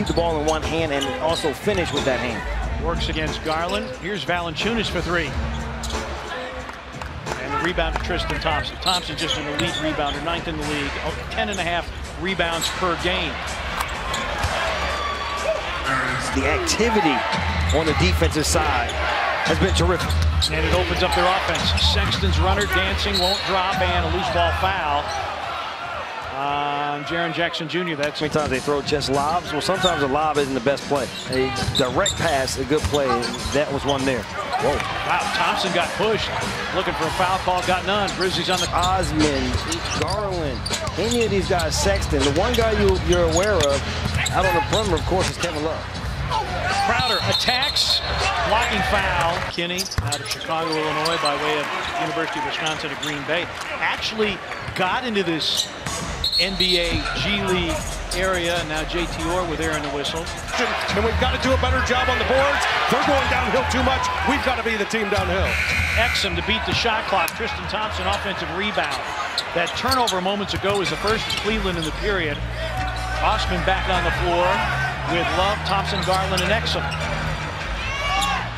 Keep the ball in one hand and also finish with that hand. Works against Garland. Here's Valanciunas for three. And the rebound to Tristan Thompson. Thompson just an elite rebounder, 9th in the league. 10.5 rebounds per game. The activity on the defensive side has been terrific. And it opens up their offense. Sexton's runner dancing, won't drop, and a loose ball foul. Jaron Jackson Jr. That's sometimes they throw just lobs. Well, sometimes a lob isn't the best play. A direct pass, a good play. That was one there. Whoa. Wow, Thompson got pushed. Looking for a foul call, got none. Grizzlies on the... Osman, Garland, any of these guys, Sexton. The one guy you're aware of out on the perimeter, of course, is Kevin Love. Crowder attacks, blocking foul. Kinney out of Chicago, Illinois, by way of University of Wisconsin at Green Bay. Actually got into this NBA G League area. Now JT Orr with air in the whistle. And we've got to do a better job on the boards. They're going downhill too much. We've got to be the team downhill. Exum to beat the shot clock. Tristan Thompson, offensive rebound. That turnover moments ago was the first for Cleveland in the period. Osman back on the floor with Love, Thompson, Garland, and Exum.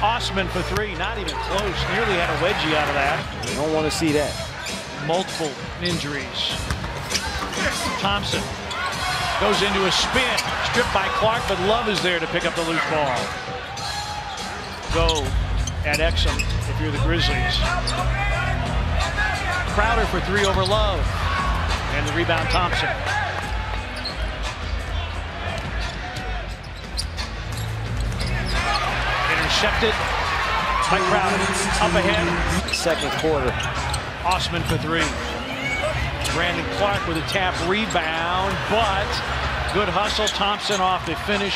Osman for three, not even close. Nearly had a wedgie out of that. You don't want to see that. Multiple injuries. Thompson goes into a spin, stripped by Clark, but Love is there to pick up the loose ball. Go at Exum if you're the Grizzlies. Crowder for three over Love. And the rebound, Thompson. Intercepted by Crowder. Up ahead. Second quarter. Osman for three. Brandon Clark with a tap rebound, but good hustle. Thompson off the finish.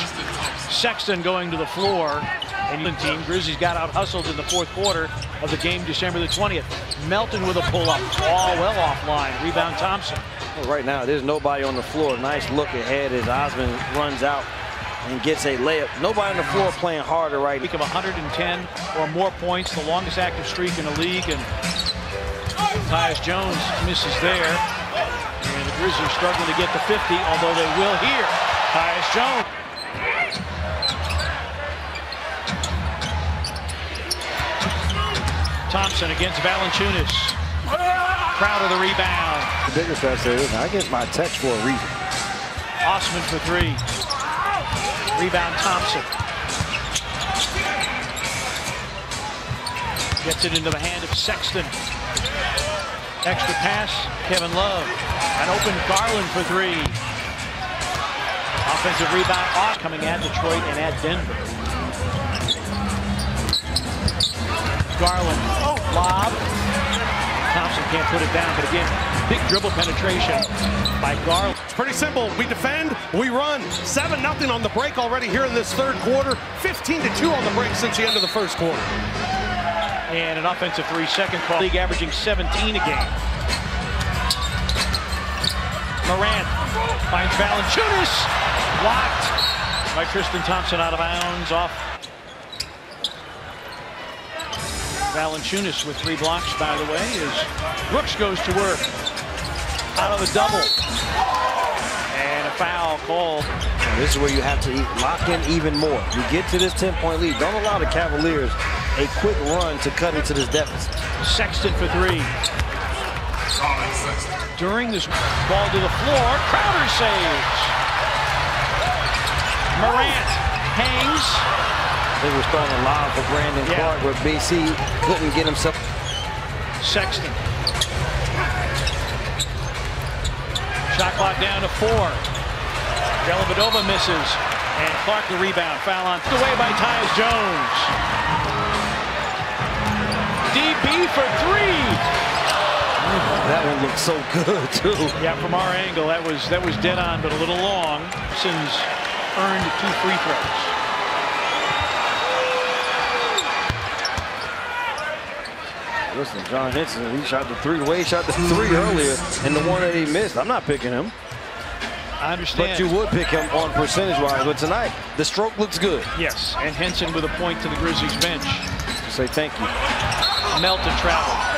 Sexton going to the floor. And team Grizzlies got out hustled in the fourth quarter of the game, December the 20th. Melton with a pull-up. All well offline. Rebound Thompson. Well, right now, there's nobody on the floor. Nice look ahead as Osman runs out and gets a layup. Nobody on the floor playing harder right now. Speak of 110 or more points, the longest active streak in the league, and Tyus Jones misses there. And the Grizzlies struggling to get to 50, although they will here. Tyus Jones. Thompson against Valanciunas. Proud of the rebound. The biggest factor is I get my text for a reason. Osman for three. Rebound Thompson. Gets it into the hand of Sexton. Extra pass, Kevin Love. An open Garland for three. Offensive rebound, off coming at Detroit and at Denver. Garland, lob. Thompson can't put it down, but again, big dribble penetration by Garland. It's pretty simple. We defend, we run. 7-0 on the break already here in this third quarter. 15-2 on the break since the end of the first quarter. And an offensive 3-second call. League averaging 17 a game. Morant finds Valanciunas. Blocked by Tristan Thompson out of bounds. Off. Valanciunas with three blocks, by the way, as Brooks goes to work. Out of the double. And a foul called. This is where you have to lock in even more. You get to this 10-point lead. Don't allow the Cavaliers a quick run to cut into this deficit. Sexton for three. During this ball to the floor, Crowder saves. Morant hangs. They were starting a lob for Brandon Clark, where BC couldn't get himself. Sexton. Shot clock down to 4. Dellavedova misses, and Clark the rebound. Foul on the way by Tyus Jones. DB for three. That one looked so good too. Yeah, from our angle, that was dead on, but a little long. Since earned 2 free throws. Listen, John Henson, he shot the three. The way he shot the three earlier, and the one that he missed. I'm not picking him. I understand. But you would pick him on percentage-wise, but tonight, the stroke looks good. Yes, and Henson with a point to the Grizzlies bench. Say thank you. Melton travel.